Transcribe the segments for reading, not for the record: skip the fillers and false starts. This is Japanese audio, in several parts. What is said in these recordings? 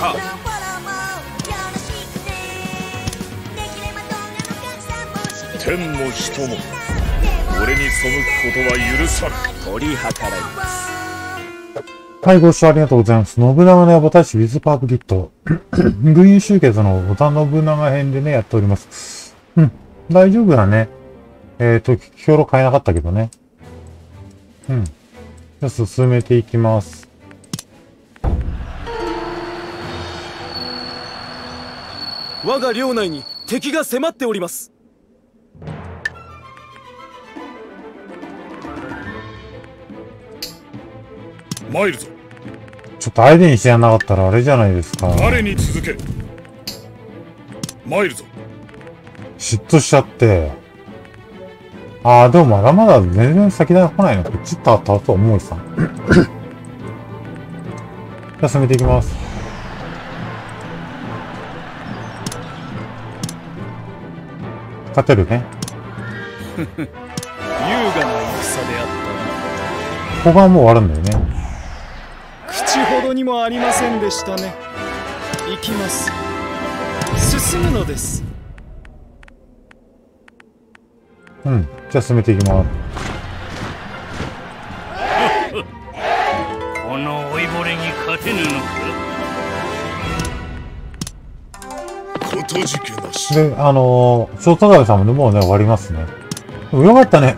탑.天も人も俺に背くことは許さぬ。取り計らいます。はい、ご視聴ありがとうございます。信長の野望大使 with パープキット。群雄集結の織田信長編でね、やっております。うん。大丈夫だね。兵糧買えなかったけどね。うん。じゃあ進めていきます。我が領内に敵が迫っております。参るぞ。ちょっと相手にしてやんなかったらあれじゃないですか。我に続け。参るぞ。嫉妬しちゃって。ああ、でもまだまだ全然先が来ないの。こっちとあったと思うさ。じゃあ進めていきます。勝てるね。優雅な戦であった。ここはもう終わるんだよね。口ほどにもありませんでしたね。行きます。進むのです。うん、じゃあ進めていきます。この老いぼれに勝てぬのか。ことじけなし。で、調査ガビさんもね、もうね、終わりますね。よかったね。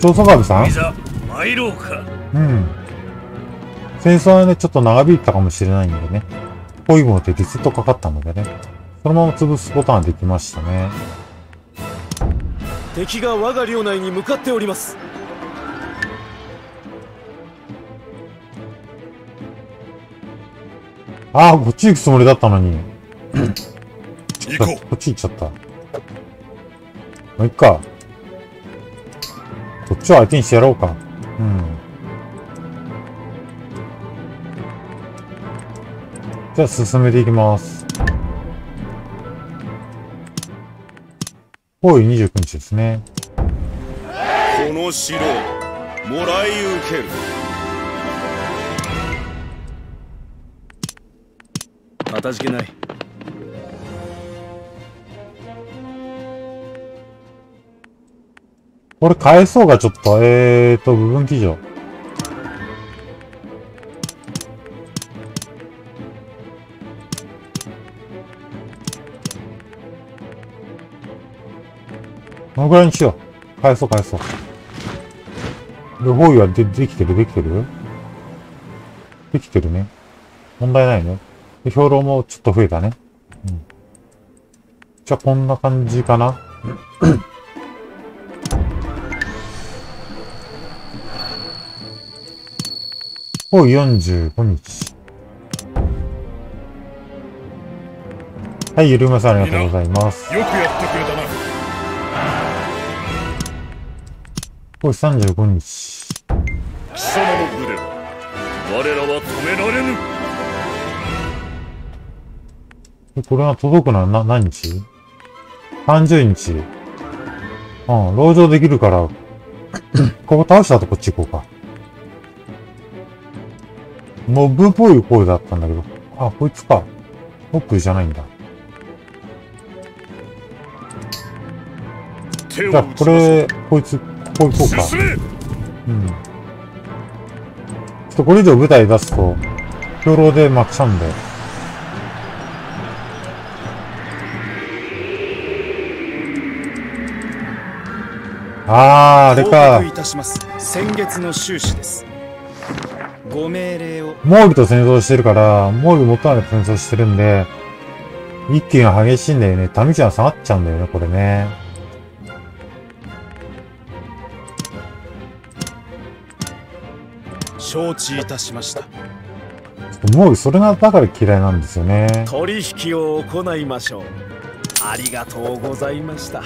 調査ガビさん。いざ参ろうか。うん。戦争はね、ちょっと長引いたかもしれないんでね。ポイゴンでリセットかかったのでね。そのまま潰すことができましたね。敵が我が領内に向かっております。ああ、こっち行くつもりだったのに。行こう。こっち行っちゃった。もういっか。こっちを相手にしてやろうか。うん。じゃあ進めていきます。包囲29日ですね。この城をもらい受ける。かたじけない。これ返そうがちょっと部分騎乗。このぐらいにしよう。返そう返そう。で、包囲はできてるね。問題ないね。で、兵糧もちょっと増えたね。うん。じゃあ、こんな感じかな。包囲45日。はい、ゆるまさんありがとうございます。よくやってくれたな。これ35日。貴様の腕は我らは止められぬ。これは届くのは何日 ?30 日。うん、籠城できるから、ここ倒した後こっち行こうか。モブっぽい声だったんだけど。あ、こいつか。モップじゃないんだ。じゃあ、これ、こいつ。こう行こうか。うん。ちょっとこれ以上舞台出すと、兵糧で負けちゃうんで。あれか。先月の収支です。ご命令を。毛利と戦争してるから、毛利元は戦争してるんで、一気が激しいんだよね。民地が下がっちゃうんだよね、これね。承知いたしました。もうそれがだから嫌いなんですよね。取引を行いましょう。ありがとうございました。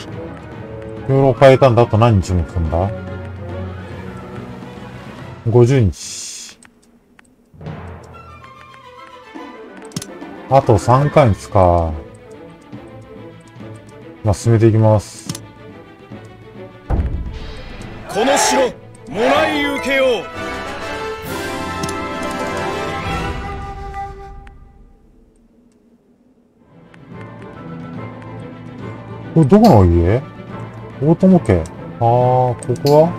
兵糧変えたんだ。あと何日も来るんだ ?50 日。あと3ヶ月か。まあ、進めていきます。この城、もらい受けよう。これどこの家？大友家。あー、ここは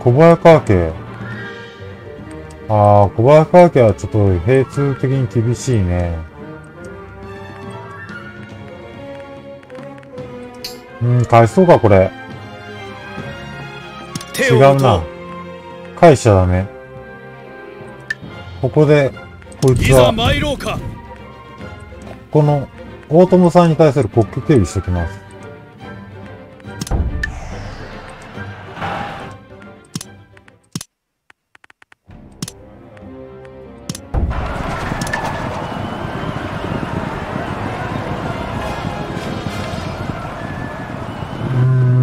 小早川家。あー、小早川家はちょっと平通的に厳しいね。うん、返そうか、これ。違うな。返しちゃダメ。ここで、こいつは、この、大友さんに対する国旗警備しておきます。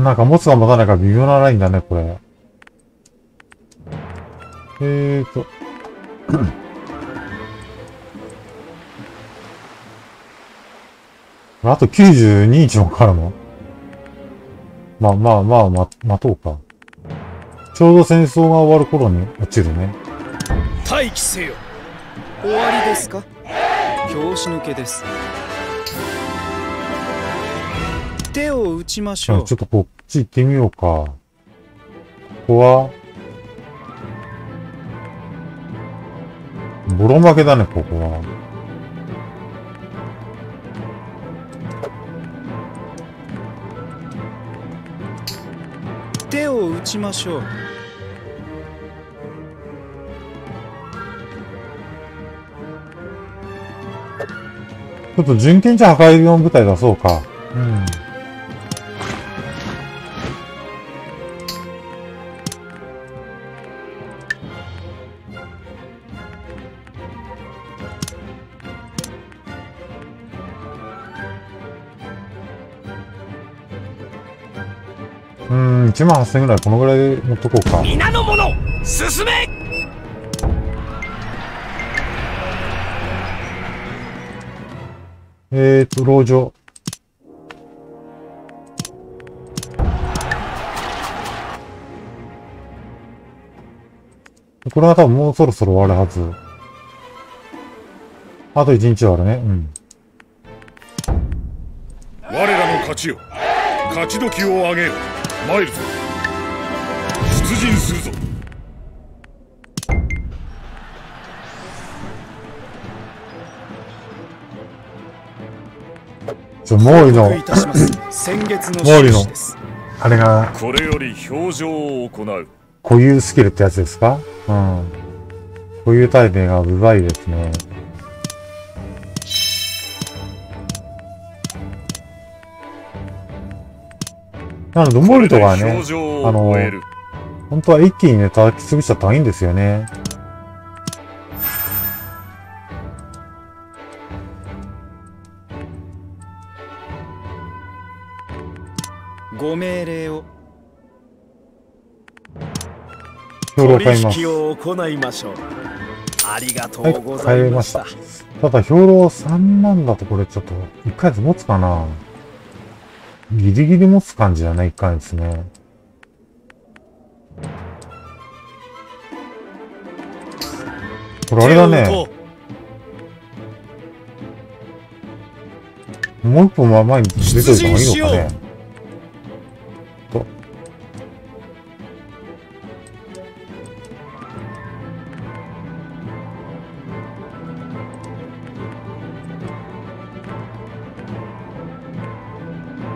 なんか持つか持たないか微妙なラインだね、これ。あと92日もかかるの？まあまあまあ、待とうか。ちょうど戦争が終わる頃に落ちるね。待機せよ。終わりですか？拍子抜けです。手を打ちましょう。ちょっとこっち行ってみようか。ここはボロ負けだね、ここは。手を打ちましょう。ちょっと巡検地破壊用部隊出そうか。うん。1万8000ぐらい、このぐらい持っとこうか。皆の者、進め。籠城。これは多分もうそろそろ終わるはず。あと1日はあるね。うん。我らの勝ちよ。勝ち時をあげよ。参るぞ。出陣するぞ。毛利の毛利のあれがこれより表情を行う固有スキルってやつですか。うん、固有体名がうざいですね。なので、毛利とかはね、本当は一気にね、叩き潰しちゃったらいいんですよね。ご命令を。兵糧買います。はい、買いました。ただ、兵糧3万だとこれちょっと、1ヶ月持つかな。ギリギリ持つ感じだね、1回ですね。これあれだね。もう一本は前に出ておいた方がいいのかね。と。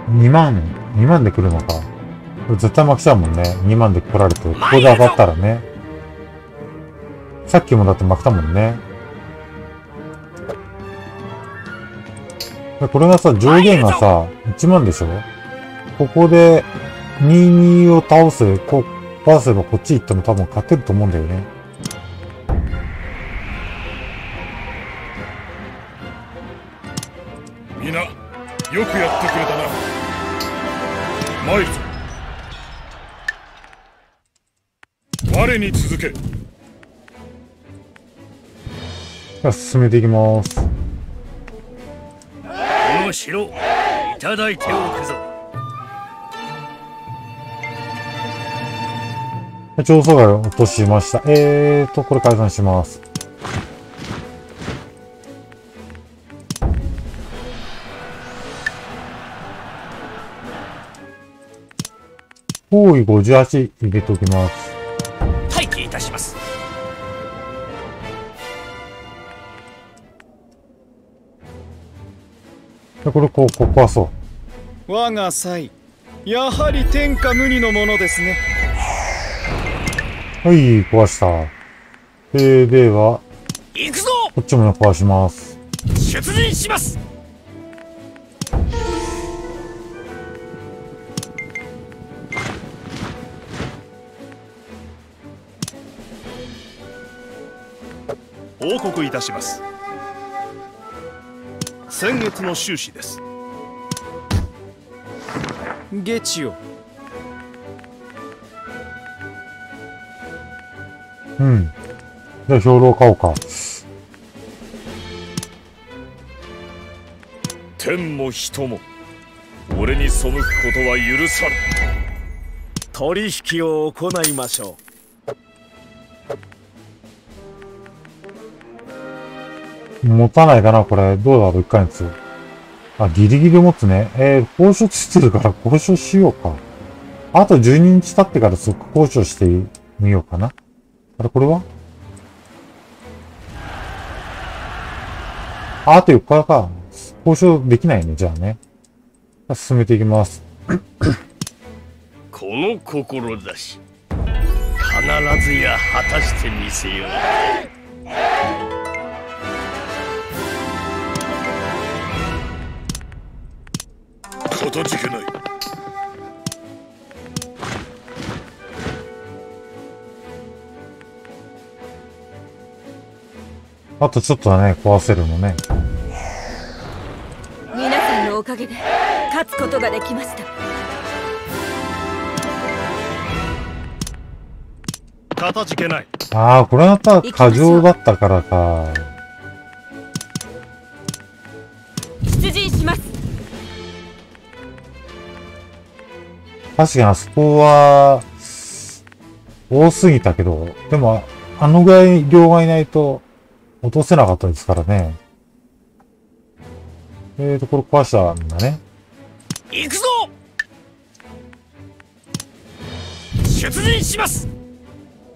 2万で来るのか。絶対負けちゃうもんね。2万で来られて、ここで上がったらね。さっきもだって負けたもんね。これがさ、上限がさ、1万でしょ。ここで、22を倒す、こう、倒せばこっち行っても多分勝てると思うんだよね。みんな、よくやってくれたな。我に続け。進めていきます。この城いただいておくぞ。上層階を落としました。これ解散します。方位58入れときます。待機いたします。で、これこう、ここはそう。我が才、やはり天下無二のものですね。はい、壊した。では、行くぞ。こっちも壊します。出陣します。報告いたします。先月の収支です。月曜、うん、じゃあ兵糧買おうか。天も人も俺に背くことは許さぬ。取引を行いましょう。持たないかなこれ。どうだろう、1ヶ月。あ、ギリギリ持つね。交渉してるから交渉しようか。あと12日経ってから即交渉してみようかな。あれ、これはあと4日か。交渉できないね、じゃあね。進めていきます。この志、必ずや果たしてみせよう。かたじけない。あとちょっとだね、壊せるのね。皆さんのおかげで勝つことができました。かたじけない。ああ、これだったら過剰だったからか。出陣します。確かにあそこは、多すぎたけど、でも、あのぐらい量がいないと、落とせなかったですからね。これ壊したんだね。行くぞ！出陣します！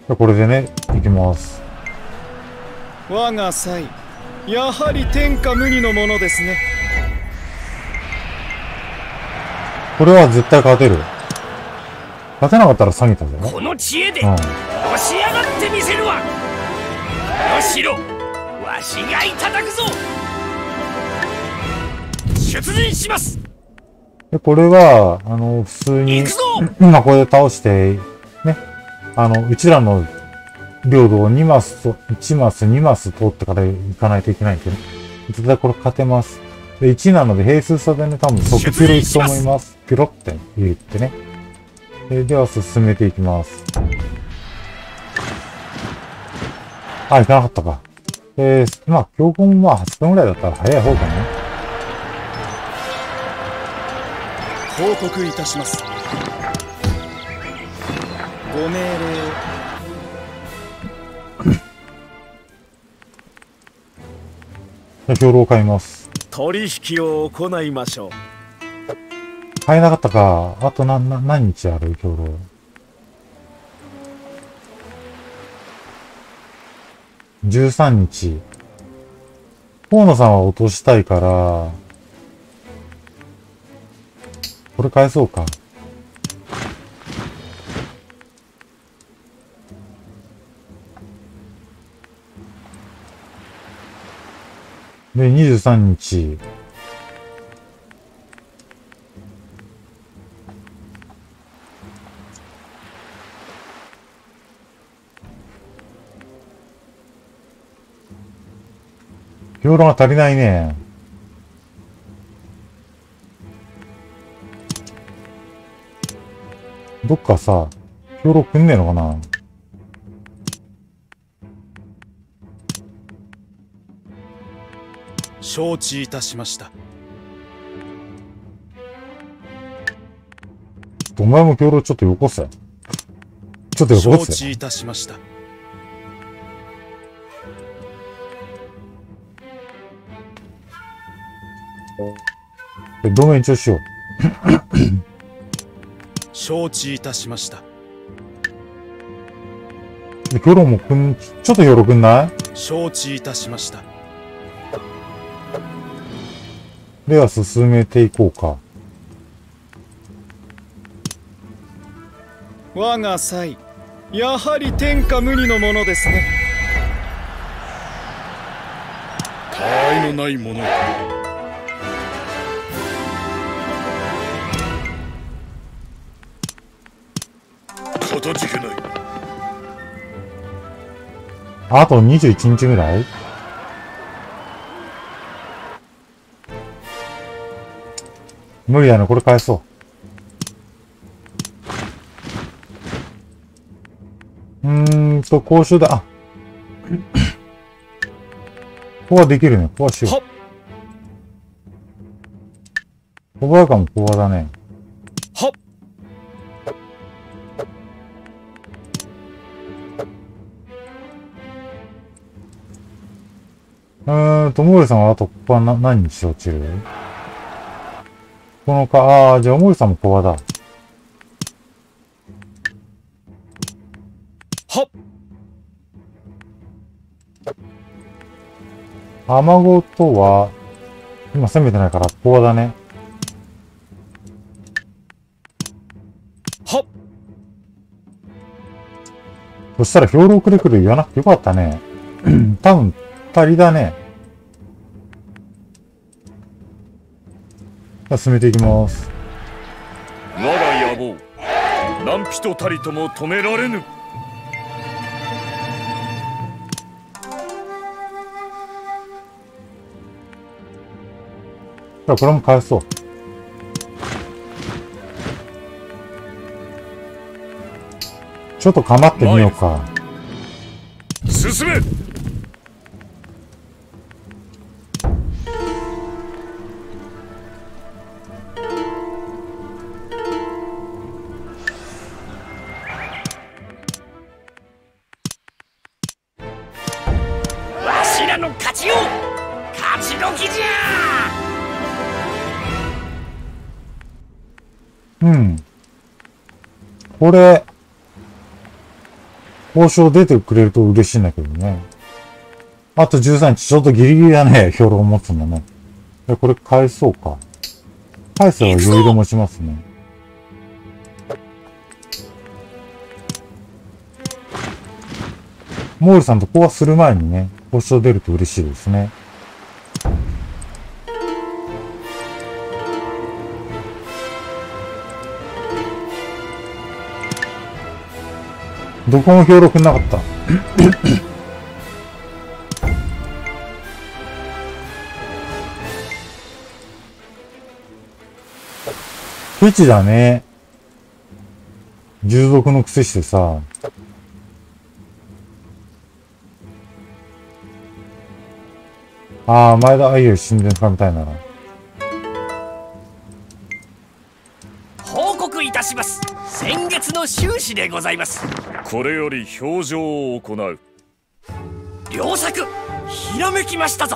これでね、行きます。我が才、やはり天下無二のものですね。これは絶対勝てる。勝てなかったら下げたぜ。この知恵で、のし上がってみせるわ。むしろ、わしがいただくぞ。出陣します。で、これは、普通に、今これで倒して、ね、うちらの領土を2マスと、1マス、2マス通ってから行かないといけないけど、絶対これ勝てます。で、1なので、平数差でね、多分、即ピロいくと思います。ピロって言ってね。では進めていきます。あ、いかなかったか。まあ、強行もまあ、8分ぐらいだったら早い方かね。報告いたします。ご命令。兵糧を買います。取引を行いましょう。買えなかったか。あと何日ある兵糧。13日。河野さんは落としたいから、これ返そうか。で、23日。兵糧が足りないね。どっかさ、兵糧くんねえのかな。承知いたしました。お前も兵糧ちょっとよこせ。ちょっとよこせ。承知いたしました。同盟延長しよう。承知いたしました。ロロもくん、ちょっとよろくんない？承知いたしました。では進めていこうか。我が才、やはり天下無二のものですね。他愛のないものか。あと21日ぐらい？無理やな、これ返そう。公衆だ。ここはできるね。ここはしよう。小早川もここだね。おもりさんはあとここは何にしようちる？このか、ああ、じゃあおもりさんもここだ。はっ！雨ごとは、今攻めてないから、ここだね。はっ！そしたら、兵糧くれくる言わなくてよかったね。多分、足りだね。進めていきます。我が野望、何人たりとも止められぬ。これも返そう。ちょっと構ってみようか。進め。これ、交渉出てくれると嬉しいんだけどね。あと13日、ちょっとギリギリだね、兵糧を持つのね。これ返そうか。返せば余裕で持ちますね。毛利さんと講和する前にね、交渉出ると嬉しいですね。どこも兵糧なかった。ケチだね。従属のくせしてさ。ああ、前田愛より神殿深みたいなら。報告いたします。先月の収支でございます。これより表情を行う。良作、ひらめきましたぞ。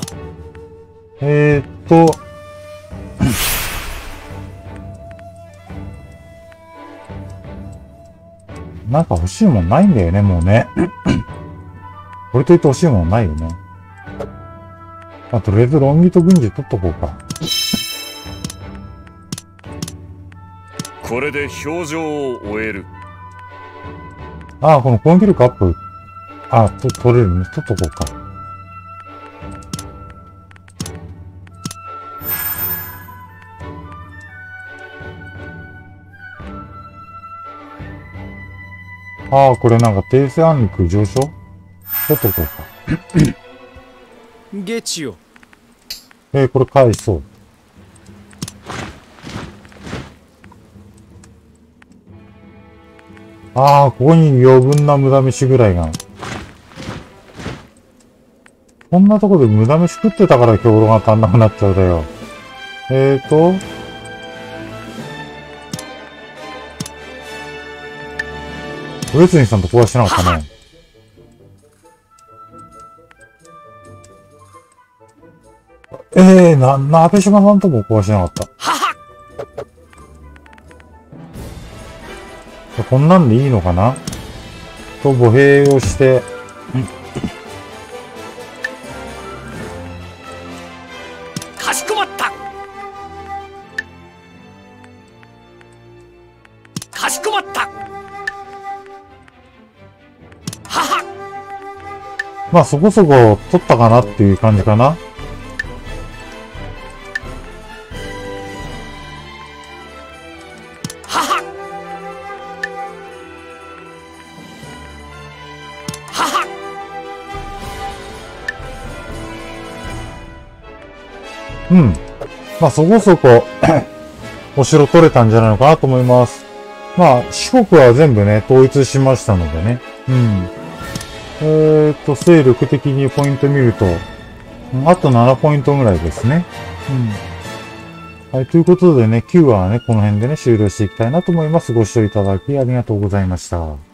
なんか欲しいもんないんだよね、もうね。これといって欲しいもんないよね。まあ、とりあえずロンギと軍事取っとこうか。これで表情を終える。ああ、この攻撃力アップ。ああ、取れるね。取っとこうか。ああ、これなんか訂正案力上昇？取っとこうか。ゲチよ。これ返そう。ああ、ここに余分な無駄飯ぐらいが。こんなとこで無駄飯食ってたから兵糧が足んなくなっちゃうだよ。上杉さんとこうはしてなかったね。鍋島さんともこうはしてなかった。こんなんでいいのかなと歩兵をして、かしこまった。かしこまった。はは。まあそこそこ取ったかなっていう感じかな。うん。まあそこそこ、お城取れたんじゃないのかなと思います。まあ四国は全部ね、統一しましたのでね。うん。勢力的にポイント見ると、あと7ポイントぐらいですね。うん。はい、ということでね、9話はね、この辺でね、終了していきたいなと思います。ご視聴いただきありがとうございました。